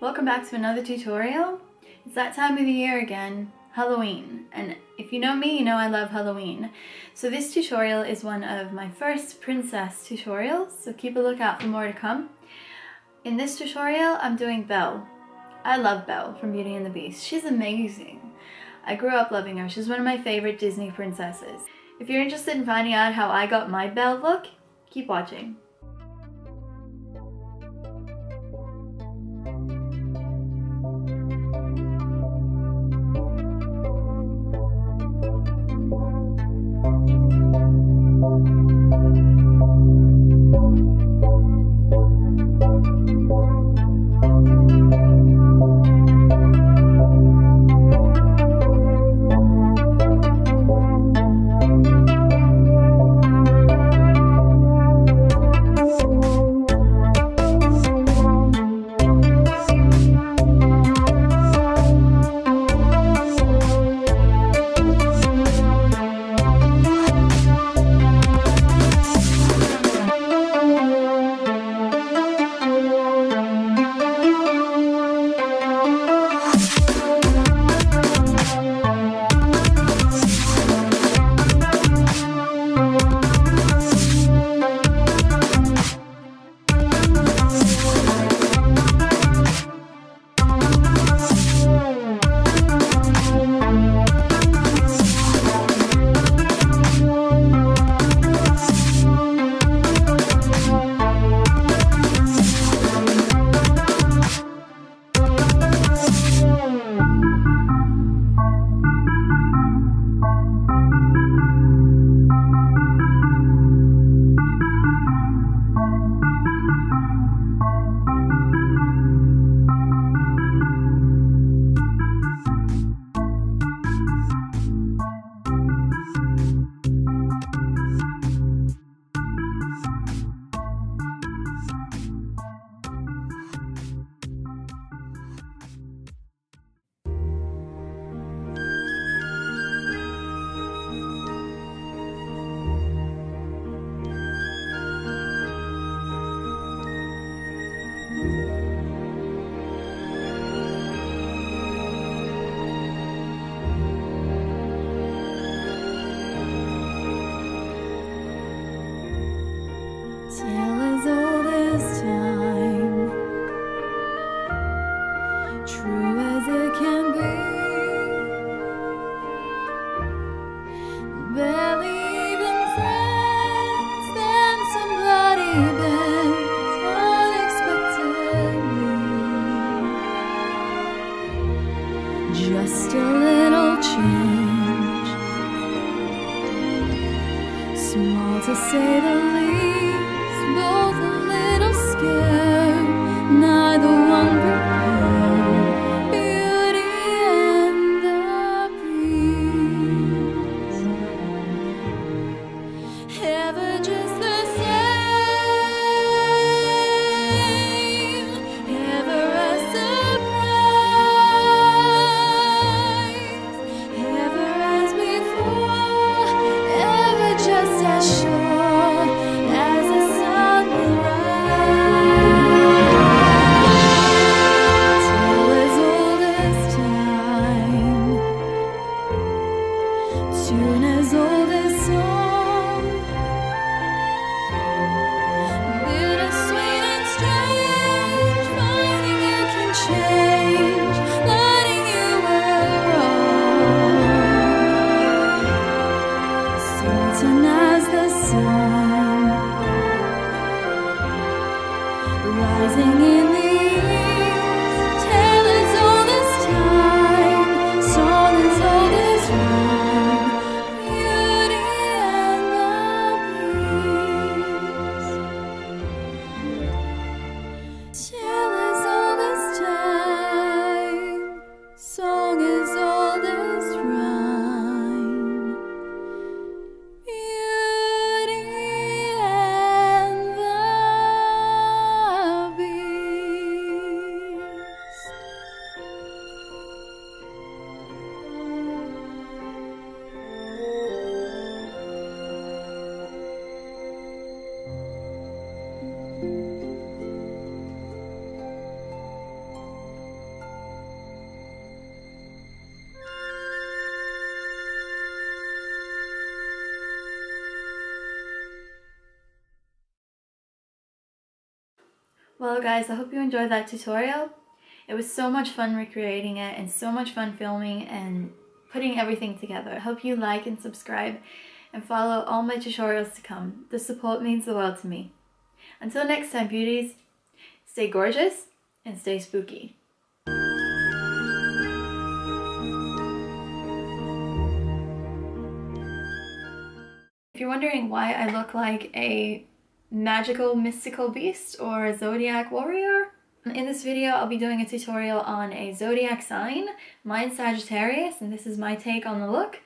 Welcome back to another tutorial. It's that time of the year again, Halloween. And if you know me, you know I love Halloween. So this tutorial is one of my first princess tutorials, so keep a lookout for more to come. In this tutorial, I'm doing Belle. I love Belle from Beauty and the Beast. She's amazing. I grew up loving her. She's one of my favorite Disney princesses. If you're interested in finding out how I got my Belle look, keep watching. Just a little change, small to say the least, both a little scared, neither one prepared. Beauty and the Beast, ever just the same, ever a surprise. Well guys, I hope you enjoyed that tutorial. It was so much fun recreating it and so much fun filming and putting everything together. I hope you like and subscribe and follow all my tutorials to come. The support means the world to me. Until next time, beauties, stay gorgeous and stay spooky. If you're wondering why I look like a magical mystical beast or a zodiac warrior, in this video I'll be doing a tutorial on a zodiac sign. Mine's Sagittarius and this is my take on the look.